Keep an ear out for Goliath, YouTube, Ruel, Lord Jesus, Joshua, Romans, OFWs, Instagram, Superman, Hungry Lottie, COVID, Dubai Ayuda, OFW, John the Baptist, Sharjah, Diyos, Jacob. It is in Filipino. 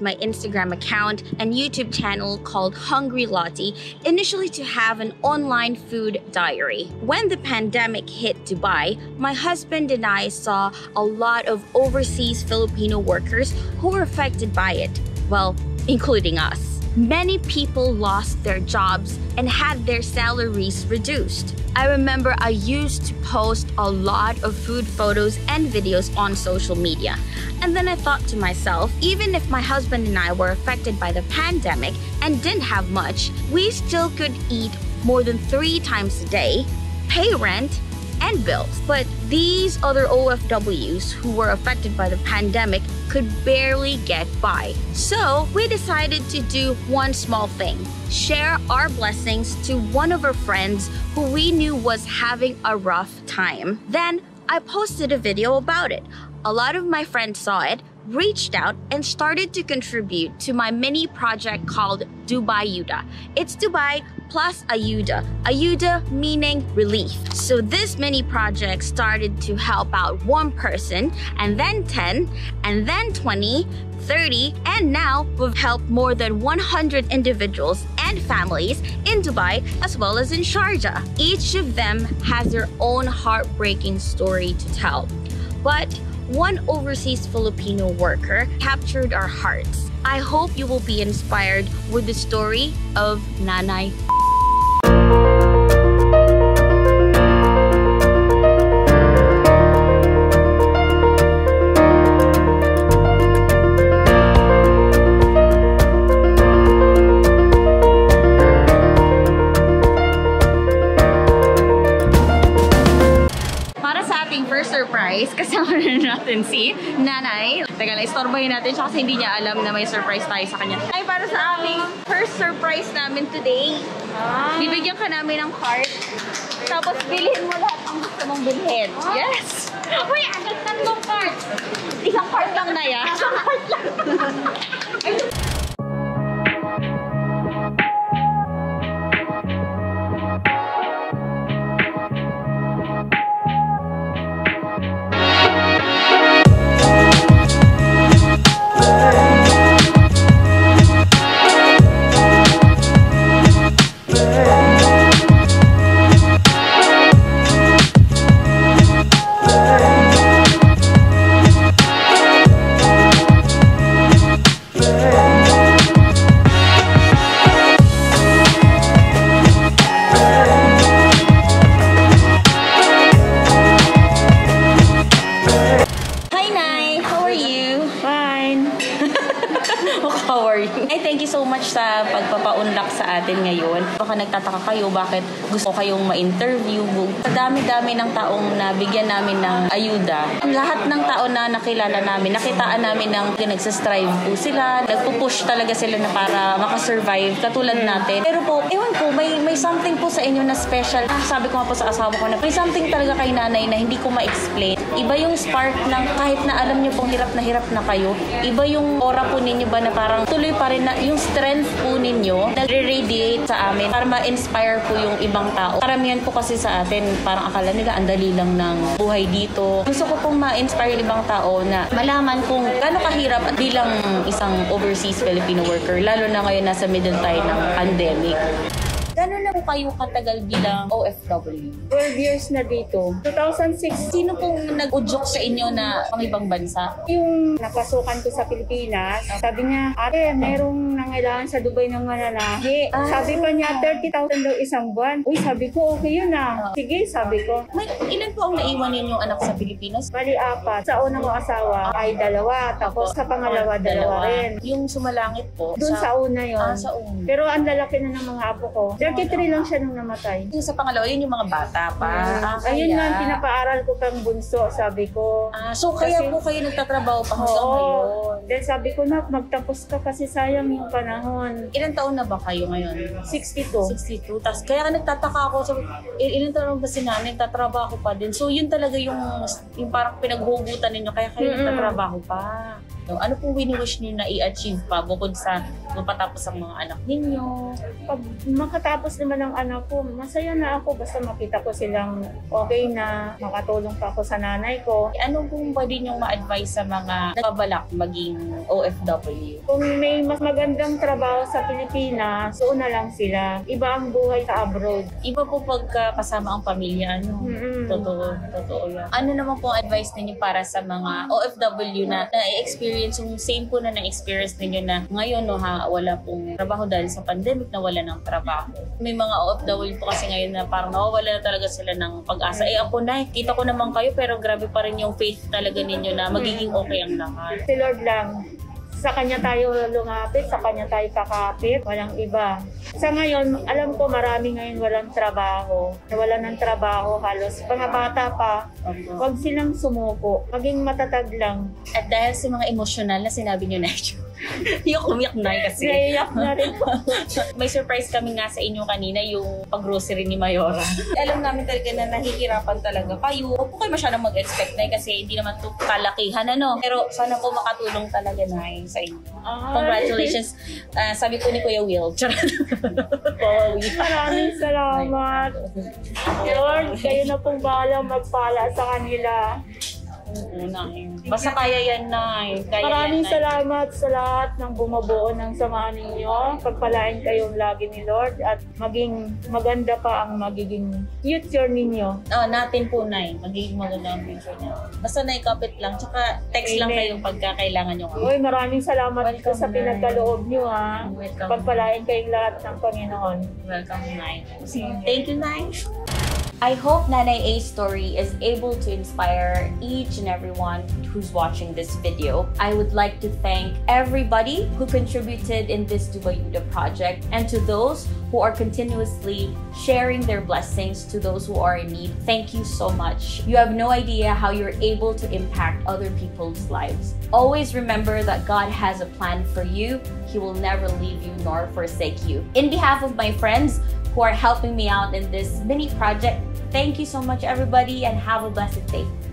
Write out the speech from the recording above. My Instagram account and YouTube channel called Hungry Lottie, initially to have an online food diary. When the pandemic hit Dubai, my husband and I saw a lot of overseas Filipino workers who were affected by it, well, including us. Many people lost their jobs and had their salaries reduced. I remember I used to post a lot of food photos and videos on social media. And then I thought to myself, even if my husband and I were affected by the pandemic and didn't have much, we still could eat more than 3 times a day, pay rent, and bills. But these other OFWs who were affected by the pandemic could barely get by. So we decided to do one small thing, share our blessings to one of our friends who we knew was having a rough time. Then I posted a video about it. A lot of my friends saw it, reached out, and started to contribute to my mini project called Dubai Ayuda. It's Dubai plus Ayuda. Ayuda meaning relief. So this mini project started to help out 1 person, and then 10, and then 20, 30, and now we've helped more than 100 individuals and families in Dubai as well as in Sharjah. Each of them has their own heartbreaking story to tell. But one overseas Filipino worker captured our hearts. I hope you will be inspired with the story of Nanay. Kasama na natin si Nanay. Teka lang, istorbahin natin siya kasi hindi niya alam na may surprise tayo sa kanya. Ay, para sa aming first surprise namin today. Bibigyan ka namin ng card. Tapos bilhin mo lahat ang gusto mong bilhin. Yes! Uy, agad 3 card! Isang card lang na yan. Isang card lang. Sa pagpapaunlak sa atin ngayon. Baka nagtataka kayo bakit gusto kayong ma-interview. Sa dami-dami ng taong nabigyan namin ng ayuda. Lahat ng tao na nakilala namin, nakitaan namin ng nagsastrive po sila. Nagpupush talaga sila na para makasurvive katulad natin. Pero po, ewan po, may something po sa inyo na special. Sabi ko nga po sa asawa ko na may something talaga kay Nanay na hindi ko ma-explain. Iba yung spark ng kahit na alam nyo pong hirap na kayo. Iba yung aura po ninyo ba na parang tuloy pa rin na yung stress po ninyo, nagre-radiate sa amin para ma-inspire po yung ibang tao. Karamihan po kasi sa atin, parang akala nila ang dali lang ng buhay dito. Gusto ko pong ma-inspire yung ibang tao na malaman kung gano'ng kahirap bilang isang overseas Filipino worker, lalo na ngayon nasa middle tayo ng pandemic. Gano'n na po kayo katagal bilang OFW? 12 years na dito. 2006. Sino pong nag-udyok sa inyo na pang ibang bansa? Yung napasukan ko sa Pilipinas, sabi niya, ate, merong nangailangan sa Dubai ng mananahi. Sabi pa niya, 30,000 daw isang buwan. Uy, sabi ko, okay yun ah. Sige, sabi ko. May ilan po ang naiwan ninyong anak sa Pilipinas? Bali 4. Sa unang asawa ay 2, tapos sa pangalawa 2 rin. Yung sumalangit po? Doon sa una yun. Sa una. Pero ang lalaki na ng mga apo ko. 33 lang siya nung namatay. Yung sa pangalawa, yun yung mga bata pa. Ayun lang, pinapaaral ko kang bunso, sabi ko. So kaya po kayo nagtatrabaho pa hanggang ngayon? Then sabi ko na, magtapos ka kasi sayang yung panahon. Ilan taon na ba kayo ngayon? 62. 62. Tapos kaya nagtataka ako, so, ilan taon ba si Nanay, nagtatrabaho pa din. So yun talaga yung parang pinaghugutan ninyo, kaya kayo nagtatrabaho pa. So, ano po wini-wish niyo na i-achieve pa bukod sa mapatapos ang mga anak ninyo? Pag makatapos naman ang anak ko, masaya na ako basta makita ko silang okay na, makatulong pa ako sa nanay ko. Ano kung pwede niyong ma-advise sa mga nagbabalak maging OFW? Kung may mas magandang trabaho sa Pilipinas, doon na lang sila. Iba ang buhay sa abroad. Iba po pagka kasama ang pamilya, ano? Totoo yan. Ano naman po advice ninyo para sa mga OFW na na-experience yung same po na na-experience ninyo na ngayon no, wala pong trabaho dahil sa pandemic, nawala ng trabaho. May mga OFW po kasi ngayon na parang nawawala na talaga sila ng pag-asa. Eh ako na, kita ko naman kayo pero grabe pa rin yung faith talaga ninyo na magiging okay ang lahat. Si Lord lang. Sa Kanya tayo lumapit, sa Kanya tayo kakapit, walang iba. Sa ngayon, alam ko marami ngayon walang trabaho. Wala ng trabaho halos. Pangabata pa, huwag silang sumuko. Maging matatag lang. At dahil sa mga emosyonal na sinabi niyo na yung umiyak na kasi. Naiyak na rin. May surprise kami nga sa inyo kanina, yung pag-grocery ni Mayora. Alam namin talaga na nahihirapan talaga kayo. Huwag po kayo masyadong mag-expect na kasi hindi naman ito kalakihan ano. Pero sana po makatulong talaga na sa inyo. Congratulations. Sabi ko ni Kuya Will. Maraming salamat. Lord, kayo na pong bahala magpala sa kanila. Basta kaya yan, Nay. Maraming salamat sa lahat ng bumubuo ng samahan ninyo. Pagpalain kayong lagi ni Lord at maging maganda pa ang magiging future ninyo. Oh, natin po, Nay. Magiging maganda ang future niyo. Basta, Nay, kapit lang. Tsaka text lang kayo pagkakailangan nyo. Uy, maraming salamat po sa pinagkaloob nyo, ha. Pagpalain kayong lahat ng Panginoon. Welcome, Nay. Thank you, Nay. I hope Nanay A's story is able to inspire each and everyone who's watching this video. I would like to thank everybody who contributed in this Dubai Ayuda project and to those who are continuously sharing their blessings to those who are in need. Thank you so much. You have no idea how you're able to impact other people's lives. Always remember that God has a plan for you. He will never leave you nor forsake you. In behalf of my friends who are helping me out in this mini project, thank you so much, everybody, and have a blessed day.